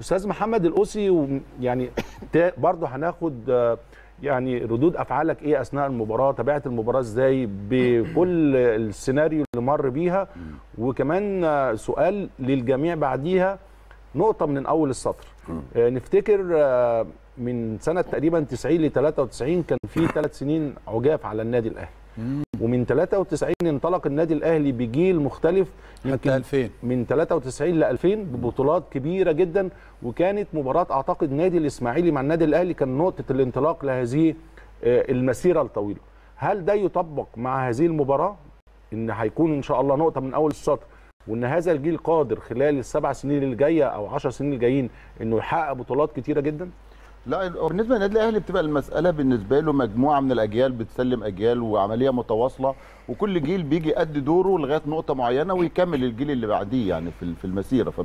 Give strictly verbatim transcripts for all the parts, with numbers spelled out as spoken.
استاذ محمد القوسي، يعني برضه هناخد يعني ردود افعالك ايه اثناء المباراه، تابعت المباراه ازاي بكل السيناريو اللي مر بيها، وكمان سؤال للجميع بعديها نقطه من اول السطر. نفتكر من سنه تقريبا تسعين ل ثلاثة وتسعين كان في ثلاث سنين عجاف على النادي الاهلي، ومن ثلاثة وتسعين انطلق النادي الاهلي بجيل مختلف حتى ألفين، من ثلاثة وتسعين ل ألفين ببطولات كبيره جدا، وكانت مباراه اعتقد نادي الاسماعيلي مع النادي الاهلي كان نقطه الانطلاق لهذه المسيره الطويله. هل ده يطبق مع هذه المباراه، ان هيكون ان شاء الله نقطه من اول السطر، وان هذا الجيل قادر خلال السبع سنين اللي جايه او عشر سنين اللي جايين انه يحقق بطولات كتيره جدا؟ لا، بالنسبه للنادي الاهلي بتبقى المساله بالنسبه له مجموعه من الاجيال بتسلم اجيال وعمليه متواصله، وكل جيل بيجي يأدي دوره لغايه نقطه معينه ويكمل الجيل اللي بعديه يعني في في المسيره. ف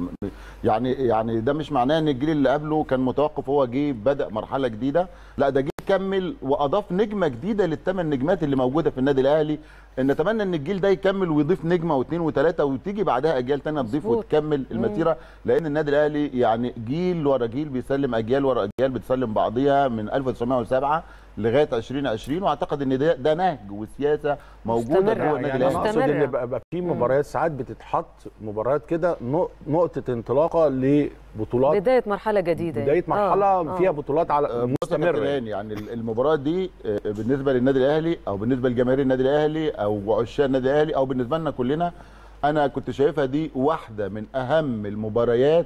يعني يعني ده مش معناه ان الجيل اللي قبله كان متوقف، هو جه بدأ مرحله جديده، لا ده جه كمل واضاف نجمه جديده للثمان نجمات اللي موجوده في النادي الاهلي. نتمنى ان الجيل ده يكمل ويضيف نجمه واثنين وثلاثه، وتيجي بعدها اجيال ثانيه تضيف وتكمل المسيره، لان النادي الاهلي يعني جيل ورا جيل بيسلم اجيال ورا اجيال بتسلم بعضيها من ألف وتسعمائة وسبعة لغايه ألفين وعشرين، واعتقد ان ده, ده نهج وسياسه موجوده جوه النادي الاهلي. اقصد ان بقى في مباريات ساعات بتتحط مباريات كده نقطه انطلاقه لبطولات، بدايه مرحله جديده، بدايه مرحله آه. فيها بطولات على مستمره. يعني المباراه دي بالنسبه للنادي الاهلي او بالنسبه لجماهير النادي الاهلي او عشاق النادي الاهلي او بالنسبه لنا كلنا، انا كنت شايفها دي واحده من اهم المباريات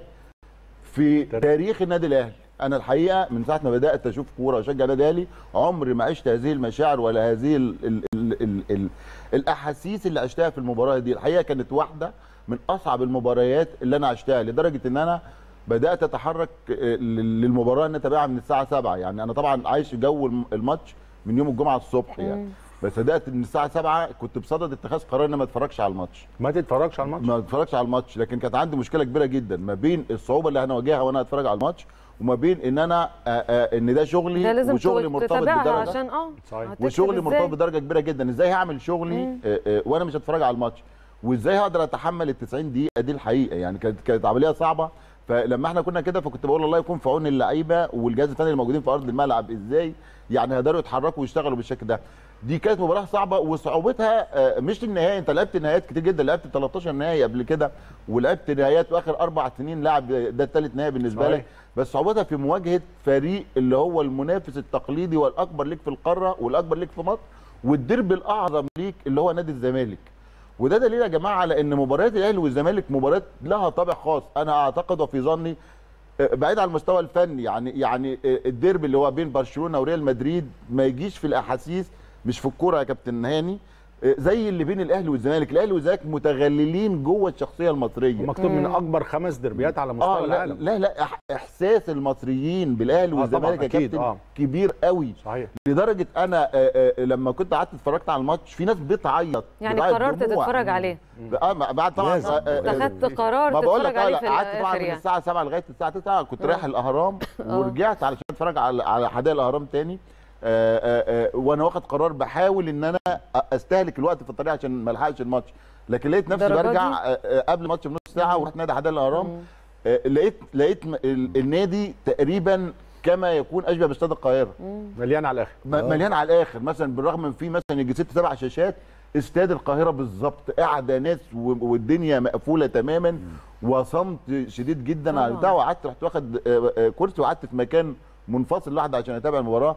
في تاريخ النادي الاهلي. انا الحقيقه من ساعه ما بدات اشوف كوره واشجع النادي الاهلي عمري ما عشت هذه المشاعر ولا هذه ال ال ال ال ال الاحاسيس اللي عشتها في المباراه دي. الحقيقه كانت واحده من اصعب المباريات اللي انا عشتها، لدرجه ان انا بدات اتحرك للمباراه ان اتابعها من الساعه سبعة. يعني انا طبعا عايش جو الماتش من يوم الجمعه الصبح يعني، بس بدات من الساعه سبعة كنت بصدد اتخاذ قرار ان ما اتفرجش على الماتش. ما تتفرجش على الماتش؟ ما اتفرجش على الماتش، لكن كانت عندي مشكله كبيره جدا ما بين الصعوبه اللي هنواجهها وانا اتفرج على الماتش، وما بين ان انا آآ آآ ان ده شغلي، ده لازم وشغلي مرتبط بدرجه عشان اه وشغلي مرتبط بدرجه كبيره جدا. ازاي هعمل شغلي آآ آآ وانا مش هتفرج على الماتش، وازاي هقدر اتحمل ال تسعين دقيقه دي؟ الحقيقه يعني كانت كانت عمليه صعبه. فلما احنا كنا كده فكنت بقول الله يكون في عون اللعيبه والجهاز الفني اللي موجودين في ارض الملعب، ازاي يعني هيقدروا يتحركوا ويشتغلوا بالشكل ده. دي كانت مباراه صعبه، وصعوبتها مش النهائي، انت لعبت نهائيات كتير جدا، لعبت ثلاثة عشر نهائي قبل كده، ولعبت نهائيات واخر اربع سنين لعب ده الثالث نهائي بالنسبه لك، بس صعوبتها في مواجهه فريق اللي هو المنافس التقليدي والاكبر ليك في القاره والاكبر ليك في مصر، والديربي الاعظم ليك اللي هو نادي الزمالك. وده دليل يا جماعه على ان مباريات الاهلي والزمالك مباريات لها طابع خاص، انا اعتقد وفي ظني بعيد عن المستوى الفني، يعني يعني الديربي اللي هو بين برشلونه وريال مدريد ما يجيش في الاحاسيس، مش في الكوره يا كابتن هاني، زي اللي بين الاهلي والزمالك. الاهلي والزمالك متغللين جوه الشخصيه المصريه، مكتوب من اكبر خمس ديربيات على مستوى آه العالم. لا لا احساس المصريين بالاهلي والزمالك آه يا كابتن آه. كبير قوي صحيح. لدرجه انا آآ آآ لما كنت قعدت اتفرجت على الماتش في ناس بتعيط، يعني قررت تتفرج عليه اه بعد طبعا اخذت قرار تتفرج عليه في قعدت طبعا من الساعه سبعة لغايه الساعه تسعة كنت رايح الاهرام ورجعت علشان اتفرج على على حدائق الاهرام تاني آآ آآ وانا واخد قرار بحاول ان انا استهلك الوقت في الطريق عشان ما الحقش الماتش، لكن لقيت نفسي برجع قبل الماتش بنص ساعه ورحت نادي حدائق الاهرام، لقيت لقيت النادي تقريبا كما يكون اشبه باستاد القاهره، مليان على الاخر مليان على الاخر، مثلا بالرغم من في مثلا يجي ست سبع شاشات استاد القاهره بالظبط قاعده ناس والدنيا مقفوله تماما وصمت شديد جدا على البتاع. وقعدت رحت واخد كرسي وقعدت في مكان منفصل لوحده عشان اتابع المباراه،